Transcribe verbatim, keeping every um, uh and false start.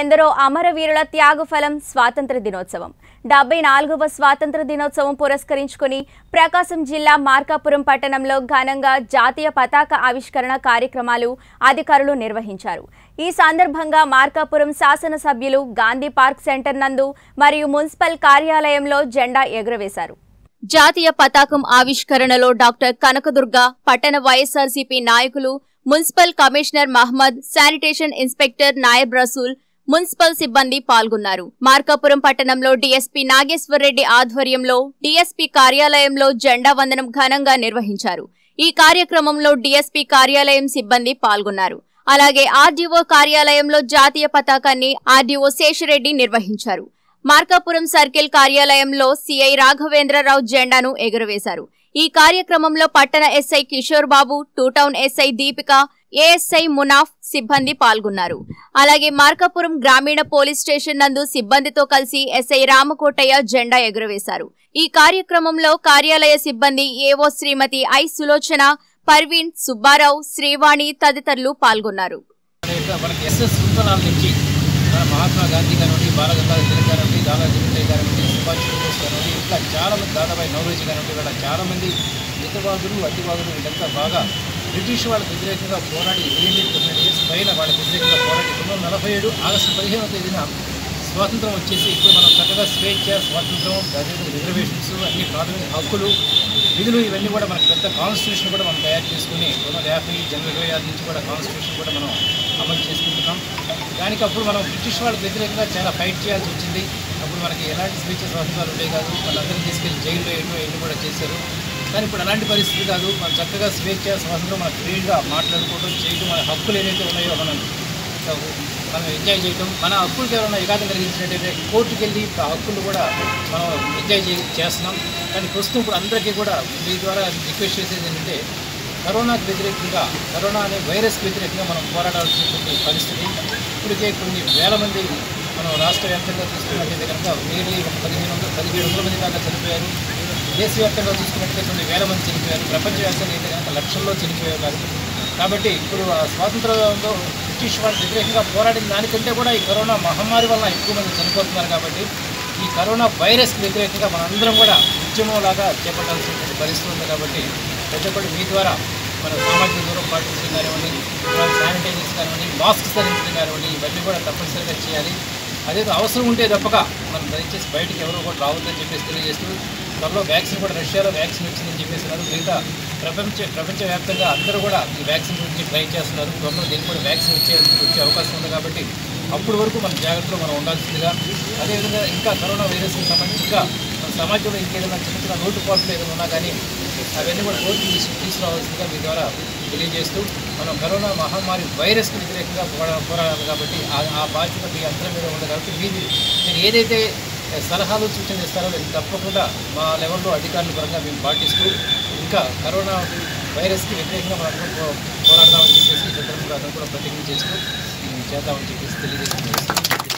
ఎందరో అమరవీరుల త్యాగఫలం స్వాతంత్ర దినోత్సవం డెబ్బై నాలుగవ స్వాతంత్ర దినోత్సవం పురస్కరించుకొని ప్రకాశం జిల్లా మార్కాపురం పట్టణంలో ఘనంగా జాతీయ పతాక ఆవిష్కరణ కార్యక్రమాలు అధికారులు నిర్వహించారు। ఈ సందర్భంగా మార్కాపురం శాసన సభ్యులు గాంధీ పార్క్ సెంటర్ నందు మరియు మున్సిపల్ కార్యాలయంలో జెండా ఎగురవేశారు। జాతీయ పతాకం ఆవిష్కరణలో డాక్టర్ కనకదుర్గ పట్టణ వైఎస్ఆర్సీపీ నాయకులు municipal commissioner Mohammed sanitation inspector Nayab Rasool municipal సిబ్బంది పాల్గొన్నారు। మార్కాపురం పట్టణంలో డీఎస్పీ నాగేశ్వర్ రెడ్డి ఆధ్వర్యంలో డీఎస్పీ కార్యాలయంలో జెండా వందనం ఘనంగా నిర్వహించారు। ఈ కార్యక్రమంలో డీఎస్పీ కార్యాలయం సిబ్బంది పాల్గొన్నారు। అలాగే ఆర్డీఓ కార్యాలయంలో జాతీయ పతాకాన్ని ఆర్డీఓ శేషరెడ్డి నిర్వహించారు। మార్కాపురం సర్కిల్ కార్యాలయంలో సిఐ రాఘవేంద్రరావు జెండాను ఎగురవేశారు। ఈ కార్యక్రమంలో పట్టణ SI Kishore Babu, two town SI Deepika, ASI Munaf సిబ్బంది పాల్గొన్నారు। అలాగే మార్కాపురం గ్రామీణ పోలీస్ స్టేషన్ నందు సిబ్బందితో కలిసి ఎస్ఐ రామకోటయ్య జెండా ఎగురవేశారు। ఈ కార్యక్రమంలో కార్యాలయ సిబ్బంది ఏవో శ్రీమతి ఐ సులోచన, పర్వీన్, సుబ్బారావు, శ్రీవాణి తదితరులు పాల్గొన్నారు। బ్రిటిష్ వాళ్ళకి వ్యతిరేకంగా పోరాడి ఎనిమిది ఇయర్స్ పైన వాళ్ళకి వ్యతిరేకంగా పోరాడి రెండు వందల నలభై ఏడు ఆగస్టు పదిహేనవ తేదీన స్వాతంత్రం వచ్చేసి ఇప్పుడు మనం చక్కగా స్వేచ్ఛ, స్వాతంత్రం, దాదాపు రిజర్వేషన్స్, అన్ని ప్రాథమిక హక్కులు, విధులు ఇవన్నీ కూడా మనకు పెద్ద కాన్స్టిట్యూషన్ కూడా మనం తయారు చేసుకుని రెండు వందల యాభై జనవరి ఇరవై ఆరు నుంచి కూడా కాన్స్టిట్యూషన్ కూడా మనం అమలు చేసుకుంటున్నాం। దానికి అప్పుడు మనం బ్రిటిష్ వాళ్ళకి వ్యతిరేకంగా చాలా ఫైట్ చేయాల్సి వచ్చింది। అప్పుడు మనకి ఎలాంటి స్వేచ్ఛ స్వాతంత్రాలు ఉండే కాదు, వాళ్ళందరినీ తీసుకెళ్ళి జైల్లో వేయడం ఇవన్నీ కూడా చేశారు। కానీ ఇప్పుడు అలాంటి పరిస్థితి కాదు, మనం చక్కగా స్వేచ్ఛ స్వాతంత్రం మనం ఫ్రీగా మాట్లాడుకోవడం, చేయడం, మన హక్కులు ఏదైతే ఉన్నాయో మనం మనం ఎంజాయ్ చేయడం, మన హక్కులకి ఏమైనా విఘాతం కలిగించినట్టయితే కోర్టుకు వెళ్ళి ఆ హక్కులు కూడా మనం ఎంజాయ్ చే చేస్తున్నాం కానీ ప్రస్తుతం ఇప్పుడు అందరికీ కూడా మీ ద్వారా రిక్వెస్ట్ చేసేది ఏంటంటే కరోనాకు వ్యతిరేకంగా, కరోనా అనే వైరస్కి వ్యతిరేకంగా మనం పోరాడాల్సినటువంటి పరిస్థితి ఇప్పటికే కొన్ని వేల మంది మనం రాష్ట్ర వ్యాప్తంగా చూసుకున్నట్టయితే కనుక వేరే పదిహేను వందల పదిహేడు వందల మంది దాకా చనిపోయారు। దేశవ్యాప్తంగా చూసుకున్నట్లయితే కొన్ని వేల మంది చనిపోయారు, ప్రపంచవ్యాప్తంగా అయితే కనుక లక్షల్లో చనిపోయారు। కాబట్టి ఇప్పుడు ఆ స్వాతంత్రంలో బ్రిటిష్ వాళ్ళు వ్యతిరేకంగా పోరాడిన దానికంటే కూడా ఈ కరోనా మహమ్మారి వల్ల ఎక్కువ మంది చనిపోతున్నారు। కాబట్టి ఈ కరోనా వైరస్కి వ్యతిరేకంగా మనందరం కూడా ఉద్యమంలాగా చేపట్టాల్సినటువంటి పరిస్థితి ఉంది। కాబట్టి పెద్దపడి మీ ద్వారా మన సామాజిక దూరం పాటించడం కానివ్వండి, శానిటైజర్స్ కానివ్వండి, మాస్క్స్ ధరించడం కానివ్వండి, ఇవన్నీ కూడా తప్పనిసరిగా చేయాలి। అదేదో అవసరం ఉంటే తప్పక మనం దయచేసి బయటకు ఎవరో కూడా రావద్దని చెప్పేసి తెలియజేస్తూ త్వరలో వ్యాక్సిన్ కూడా రష్యాలో వ్యాక్సిన్ వచ్చిందని చెప్పేస్తున్నారు। మిగతా ప్రపంచ ప్రపంచవ్యాప్తంగా అందరూ కూడా ఈ వ్యాక్సిన్ గురించి ట్రై చేస్తున్నారు। త్వరలో దీనికి కూడా వ్యాక్సిన్ వచ్చే వచ్చే అవకాశం ఉంది। కాబట్టి అప్పటి వరకు మన జాగ్రత్తలో మనం ఉండాల్సిందిగా, అదేవిధంగా ఇంకా కరోనా వైరస్కి సంబంధించి ఇంకా మన సమాజంలో ఇంకేదైనా చిన్న చిన్న లోటుపాట్లు ఏదైనా ఉన్నా కానీ అవన్నీ కూడా కోర్టు తీసుకు తీసుకురావాల్సిందిగా మీ ద్వారా తెలియజేస్తూ మనం కరోనా మహమ్మారి వైరస్కి వ్యతిరేకంగా పోరా పోరాడాలి కాబట్టి ఆ బాధ్యత మీ అందరి మీద ఉంది। కాబట్టి మీది నేను ఏదైతే సలహాలు సూచనలు ఇస్తారో నేను తప్పకుండా మా లెవెల్లో అధికారుల పరంగా మేము పాటిస్తూ ఇంకా కరోనా వైరస్కి వ్యతిరేకంగా మనం పోరాడదామని చెప్పేసి ఈ సందర్భంగా అతను కూడా ప్రతిజ్ఞ చేస్తూ చేద్దామని చెప్పేసి తెలియజేస్తున్నాం।